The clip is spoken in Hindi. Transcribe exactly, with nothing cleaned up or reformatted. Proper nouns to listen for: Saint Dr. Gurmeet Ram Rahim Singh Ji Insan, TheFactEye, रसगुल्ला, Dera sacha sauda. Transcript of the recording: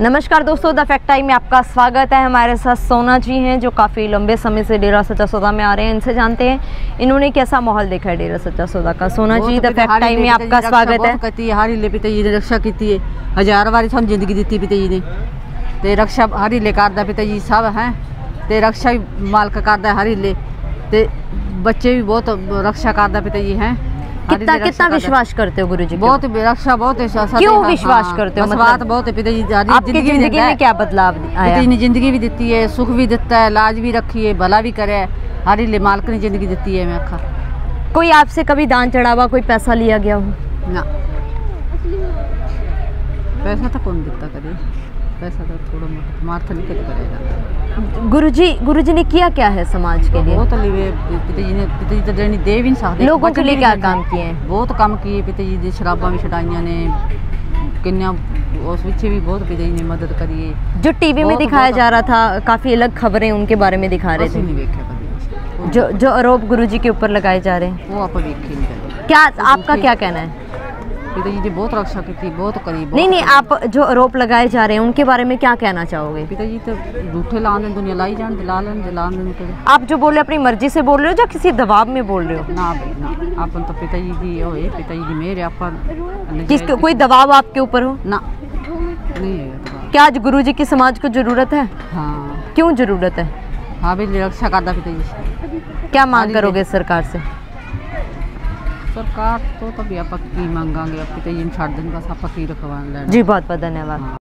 नमस्कार दोस्तों, द फैक्ट टाइम में आपका स्वागत है। हमारे साथ सोना जी हैं जो काफ़ी लंबे समय से डेरा सच्चा सौदा में आ रहे हैं। इनसे जानते हैं इन्होंने कैसा माहौल देखा है डेरा सच्चा सौदा का। सोना जी, द फैक्ट टाइम में आपका स्वागत है। कहती है हर हिले पे तेजी ने रक्षा की है, हजार बारी हम जिंदगी दी भी तेजी ने ते रक्षा हर हिले करता भी तेजी सब हैं ते रक्षा भी मालक करता हर हिले ते बच्चे भी बहुत रक्षा करता भी तेजी हैं। कितना कितना विश्वास करते हो गुरुजी? बहुत रक्षा, बहुत क्यों विश्वास करते हो? बात बहुत है पिताजी। आपकी जिंदगी में क्या बदलाव आया? पिताजी ने जिंदगी भी देती है, सुख भी देता है, लाज भी रखी है, भला भी करे, हर ले मालक ने जिंदगी देती है। मैं आखा कोई आपसे कभी दान चढ़ावा कोई पैसा लिया गया हो? ना, पैसा तो कौन देता करे, पैसा तो थोड़ा मोटा मार्थ निकल करेगा। गुरुजी गुरुजी ने किया क्या है समाज के लिए? वो तो पिताजी ने पिताजी तो देनी दे भी नहीं सकते लोगों के लिए। क्या काम किए हैं? बहुत काम किए पिताजी ने, शराबा भी छड़ाइया ने किन्या, उस पीछे भी बहुत पिताजी ने मदद करी है। जो टीवी में दिखाया जा रहा था काफी अलग खबरें उनके बारे में दिखा रहे थे, जो जो आरोप गुरुजी के ऊपर लगाए जा रहे हैं वो आप देखे, क्या आपका क्या कहना है? पिताजी जी बहुत रक्षा की थी, बहुत करीब। नहीं नहीं, आप जो आरोप लगाए जा रहे हैं उनके बारे में क्या कहना चाहोगे? पिताजी तो झूठे लाने दुनिया लाई जान दिला लें दिला लें। आप जो बोले अपनी मर्जी से बोल रहे हो या किसी दबाव में बोल रहे हो? ना ना, अपन तो पिताजी जी होए, पिताजी जी मेरे अपन किस कोई दबाव आपके ऊपर हो ना? नहीं है। क्या आज गुरुजी की समाज को जरूरत है? हाँ, क्यों जरूरत है? हाँ भी रक्षा करता पिताजी। क्या मांग करोगे सरकार से? सरकार तो तभी आप की मांगा पिताजी छाड़ दिन बस आप रखवा। जी बहुत बहुत धन्यवाद।